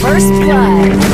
First blood.